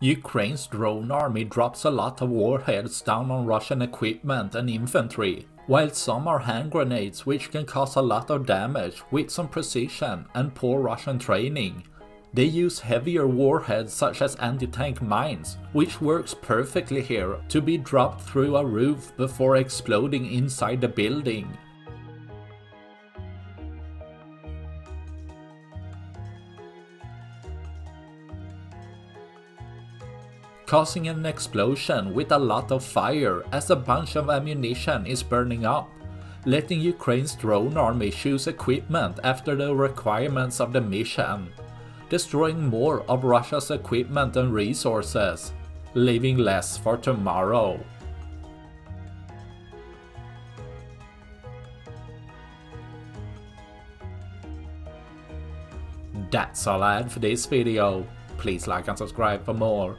Ukraine's drone army drops a lot of warheads down on Russian equipment and infantry, while some are hand grenades which can cause a lot of damage with some precision and poor Russian training. They use heavier warheads such as anti-tank mines, which works perfectly here, to be dropped through a roof before exploding inside the building. Causing an explosion with a lot of fire as a bunch of ammunition is burning up, letting Ukraine's drone army choose equipment after the requirements of the mission, destroying more of Russia's equipment and resources, leaving less for tomorrow. That's all I had for this video. Please like and subscribe for more.